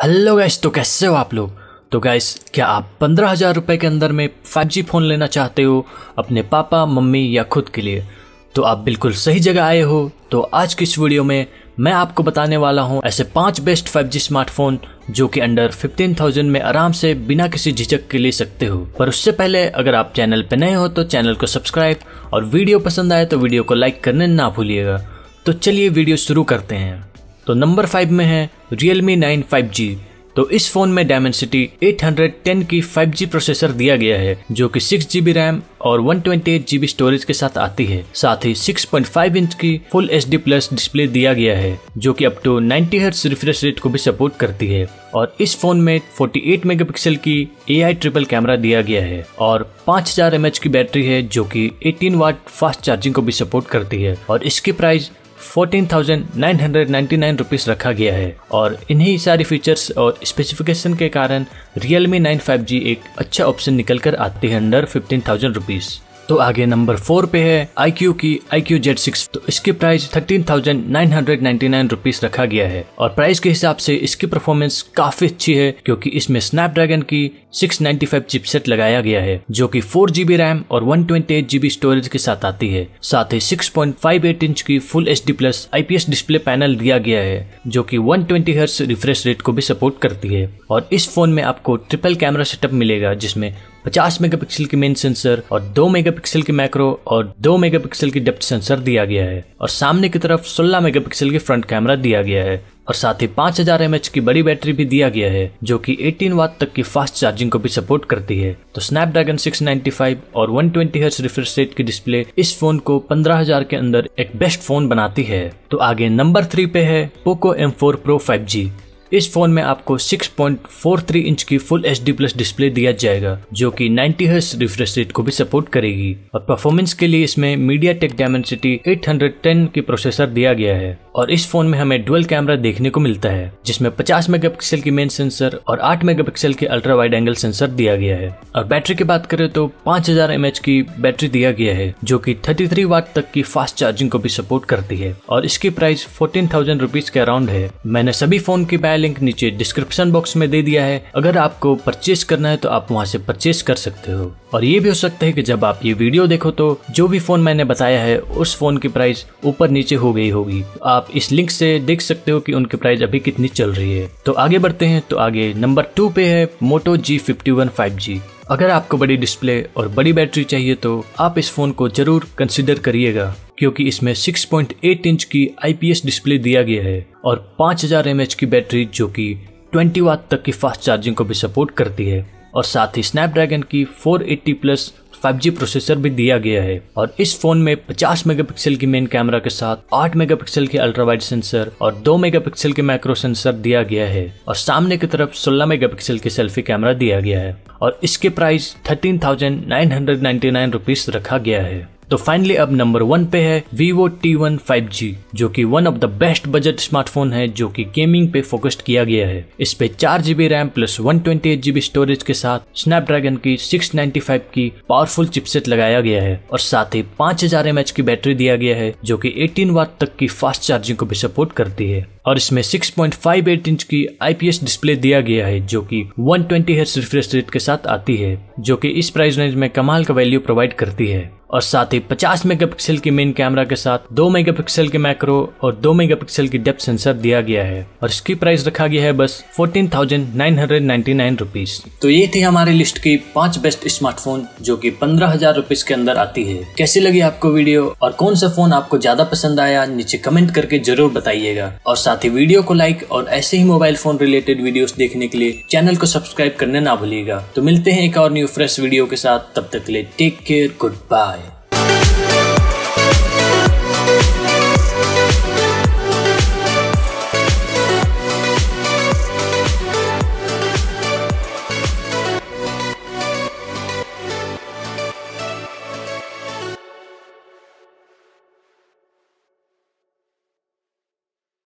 Hello guys, तो कैसे हो आप लोग। तो गाइस, क्या आप 15,000 रुपये के अंदर में 5G फ़ोन लेना चाहते हो अपने पापा, मम्मी या खुद के लिए? तो आप बिल्कुल सही जगह आए हो। तो आज की इस वीडियो में मैं आपको बताने वाला हूं ऐसे 5 बेस्ट 5G स्मार्टफोन जो कि अंडर 15,000 में आराम से बिना किसी झिझक के ले सकते हो। पर उससे पहले अगर आप चैनल पर नए हो तो चैनल को सब्सक्राइब और वीडियो पसंद आए तो वीडियो को लाइक करने ना भूलिएगा। तो चलिए वीडियो शुरू करते हैं। तो नंबर 5 में है Realme 9 5G। तो इस फोन में Dimensity 810 की 5G प्रोसेसर दिया गया है जो कि 6GB रैम और 128GB स्टोरेज के साथ आती है। साथ ही 6.5 इंच की फुल HD+ डिस्प्ले दिया गया है जो कि up to 90Hz refresh rate को भी सपोर्ट करती है। और इस फोन में 48 मेगापिक्सल की AI ट्रिपल कैमरा दिया गया है और 5000 mAh की बैटरी है जो कि 18 वाट फास्ट चार्जिंग को भी सपोर्ट करती है। और इसकी प्राइस 14,999 रुपीज़ रखा गया है। और इन्हीं सारे फीचर्स और स्पेसिफिकेशन के कारण Realme 9 5G एक अच्छा ऑप्शन निकल कर आती है अंडर 15,000 रुपीज़। तो आगे नंबर 4 पे है IQoo की IQoo Jet 6। तो इसकी प्राइस 13,999 रुपीज़ रखा गया है। और प्राइस के हिसाब से इसकी परफॉर्मेंस काफी अच्छी है क्योंकि इसमें Snapdragon की 695 चिपसेट लगाया गया है जो कि 4GB रैम और 128GB स्टोरेज के साथ आती है। साथ ही 6.58 इंच की full HD+ IPS display panel दिया गया है जो कि 120Hz रिफ्रेश रेट को भी सपोर्ट करती है। और इस फोन में आपको ट्रिपल कैमरा सेटअप मिलेगा जिसमें 50 मेगापिक्सल की मेन सेंसर और 2 मेगापिक्सल की मैक्रो और 2 मेगापिक्सल की डेप्थ सेंसर दिया गया है। और सामने की तरफ 16 मेगापिक्सल की फ्रंट कैमरा दिया गया है। और साथ ही 5000 mAh की बड़ी बैटरी भी दिया गया है जो कि 18 वाट तक की फास्ट चार्जिंग को भी सपोर्ट करती है। तो Snapdragon 695 और 120Hz रिफ्रेश रेट की डिस्प्ले इस फोन को 15,000 के अंदर एक बेस्ट फोन बनाती है। तो आगे नंबर 3 पे है Poco M4 Pro 5G। इस फोन में आपको 6.43 इंच की फुल HD+ डिस्प्ले दिया जाएगा जो कि 90Hz रिफ्रेश रेट को भी सपोर्ट करेगी। और परफॉर्मेंस के लिए इसमें MediaTek Dimensity 810 की प्रोसेसर दिया गया है। और इस फोन में हमें डुअल कैमरा देखने को मिलता है जिसमें 50 मेगापिक्सल की मेन सेंसर और 8 मेगापिक्सल के अल्ट्रा वाइड एंगल सेंसर दिया गया है। और बैटरी की बात करें तो 5000 mAh की बैटरी दिया गया है जो कि 33 वाट तक की फास्ट चार्जिंग को भी सपोर्ट करती है। और इसकी प्राइस 14,000 रुपीज़ के अराउंड है। मैंने सभी फोन की बाय लिंक नीचे डिस्क्रिप्शन बॉक्स में दे दिया है। अगर आपको परचेस करना है तो आप वहाँ से परचेस कर सकते हो। और ये भी हो सकता है कि जब आप ये वीडियो देखो तो जो भी फोन मैंने बताया है उस फोन की प्राइस ऊपर नीचे हो गई होगी। आप इस लिंक से देख सकते हो कि उनकी प्राइस अभी कितनी चल रही है। तो आगे बढ़ते हैं। तो आगे नंबर 2 पे है Moto G51 5G। अगर आपको बड़ी डिस्प्ले और बड़ी बैटरी चाहिए तो आप इस फोन को जरूर कंसिडर करिएगा क्योंकि इसमें 6.8 इंच की IPS डिस्प्ले दिया गया है और 5000 mAh की बैटरी जो कि 20 वाट तक की फास्ट चार्जिंग को भी सपोर्ट करती है। और साथ ही Snapdragon की 480 Plus 5G प्रोसेसर भी दिया गया है। और इस फोन में 50 मेगापिक्सल की मेन कैमरा के साथ 8 मेगापिक्सल के अल्ट्रा वाइड सेंसर और 2 मेगापिक्सल के मैक्रो सेंसर दिया गया है। और सामने की तरफ 16 मेगापिक्सल के सेल्फी कैमरा दिया गया है। और इसके प्राइस 13,999 रुपीज़ रखा गया है। तो फाइनली अब नंबर 1 पे है Vivo T1 5G जो कि one of the best budget smartphone है जो कि गेमिंग पे फोकस्ड किया गया है। इस पे 4GB RAM plus 128GB storage के साथ Snapdragon की 695 की पावरफुल चिपसेट लगाया गया है। और साथ ही 5000 mAh की बैटरी दिया गया है जो कि 18 वाट तक की फास्ट चार्जिंग को भी सपोर्ट करती है। और इसमें 6.58 इंच की IPS डिस्प्ले दिया गया है जो कि 120Hz रिफ्रेश रेट के साथ आती है जो कि इस प्राइस रेंज में कमाल का वैल्यू प्रोवाइड करती है। और साथ ही 50 मेगापिक्सल की मेन कैमरा के साथ 2 मेगापिक्सल के मैक्रो और 2 मेगापिक्सल की डेप्थ सेंसर दिया गया है। और इसकी प्राइस रखा गया है बस 14,999 रुपीज़। तो ये थी हमारी लिस्ट की 5 बेस्ट स्मार्टफोन जो कि 15,000 रुपीज़ के अंदर आती है। कैसी लगी आपको वीडियो और कौन सा फोन आपको ज्यादा पसंद आया नीचे कमेंट करके जरूर बताइएगा। और साथ ही वीडियो को लाइक और ऐसे ही मोबाइल फोन रिलेटेड वीडियो देखने के लिए चैनल को सब्सक्राइब करना ना भूलिएगा। तो मिलते हैं एक और न्यू फ्रेश वीडियो के साथ। तब तक के लिए टेक केयर, गुड बाय।